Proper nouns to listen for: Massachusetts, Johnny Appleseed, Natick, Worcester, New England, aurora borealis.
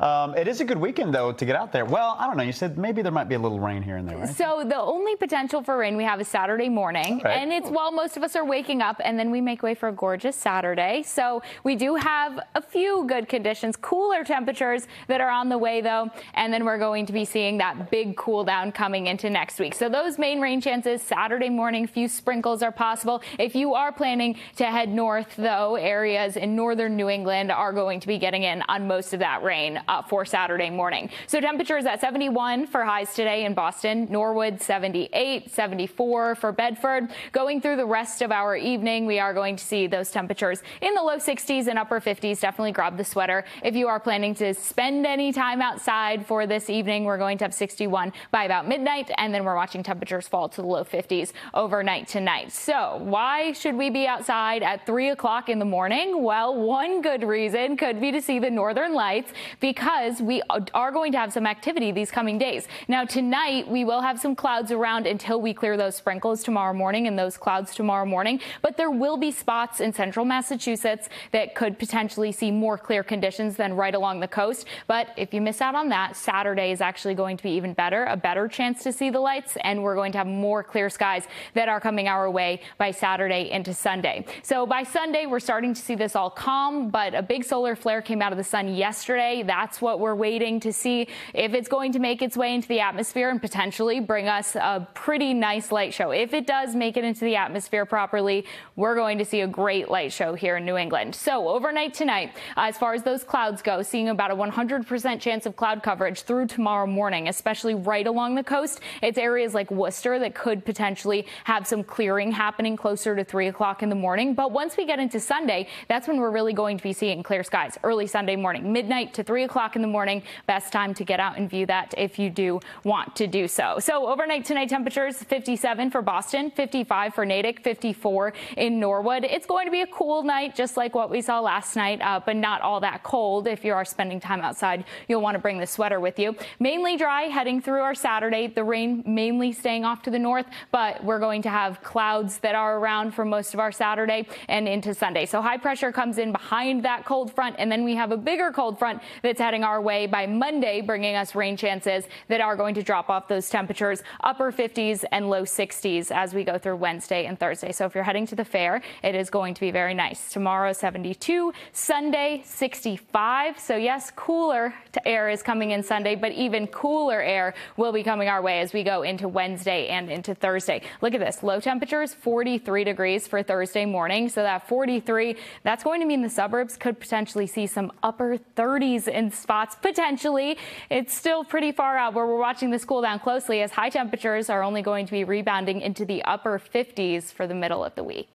It is a good weekend, though, to get out there. Well, I don't know. You said maybe there might be a little rain here and there, right? So the only potential for rain we have is Saturday morning. Right. And it's while most of us are waking up, and then we make way for a gorgeous Saturday. So we do have a few good conditions, cooler temperatures that are on the way, though. And then we're going to be seeing that big cool down coming into next week. So those main rain chances Saturday morning, a few sprinkles are possible. If you are planning to head north, though, areas in northern New England are going to be getting in on most of that rain for Saturday morning. So temperatures at 71 for highs today in Boston, Norwood 78, 74 for Bedford. Going through the rest of our evening, we are going to see those temperatures in the low 60s and upper 50s. Definitely grab the sweater. If you are planning to spend any time outside for this evening, we're going to have 61 by about midnight, and then we're watching temperatures fall to the low 50s overnight tonight. So why should we be outside at 3 o'clock in the morning? Well, one good reason could be to see the northern lights, because we are going to have some activity these coming days. Now tonight we will have some clouds around until we clear those sprinkles tomorrow morning and those clouds tomorrow morning, but there will be spots in central Massachusetts that could potentially see more clear conditions than right along the coast. But if you miss out on that, Saturday is actually going to be even better, a better chance to see the lights, and we're going to have more clear skies that are coming our way by Saturday into Sunday. So by Sunday, we're starting to see this all calm, but a big solar flare came out of the sun yesterday. That's what we're waiting to see, if it's going to make its way into the atmosphere and potentially bring us a pretty nice light show. If it does make it into the atmosphere properly, we're going to see a great light show here in New England. So overnight tonight, as far as those clouds go, seeing about a 100% chance of cloud coverage through tomorrow morning, especially right along the coast. It's areas like Worcester that could potentially have some clearing happening closer to 3 o'clock in the morning. But once we get into Sunday, that's when we're really going to be seeing clear skies. Early Sunday morning, midnight to 3 o'clock in the morning, best time to get out and view that if you do want to do so. So overnight tonight, temperatures 57 for Boston, 55 for Natick, 54 in Norwood. It's going to be a cool night, just like what we saw last night, but not all that cold. If you are spending time outside, you'll want to bring the sweater with you. Mainly dry heading through our Saturday, the rain mainly staying off to the north, but we're going to have clouds that are around for most of our Saturday and into Sunday. So high pressure comes in behind that cold front, and then we have a bigger cold front that's heading our way by Monday, bringing us rain chances that are going to drop off those temperatures, upper 50s and low 60s as we go through Wednesday and Thursday. So if you're heading to the fair, it is going to be very nice. Tomorrow 72, Sunday 65. So yes, cooler air is coming in Sunday, but even cooler air will be coming our way as we go into Wednesday and into Thursday. Look at this, low temperatures 43 degrees for Thursday morning. So that 43, that's going to mean the suburbs could potentially see some upper 30s in spots. Potentially, it's still pretty far out where we're watching this cool down closely, as high temperatures are only going to be rebounding into the upper 50s for the middle of the week.